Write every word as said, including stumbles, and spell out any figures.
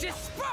Despite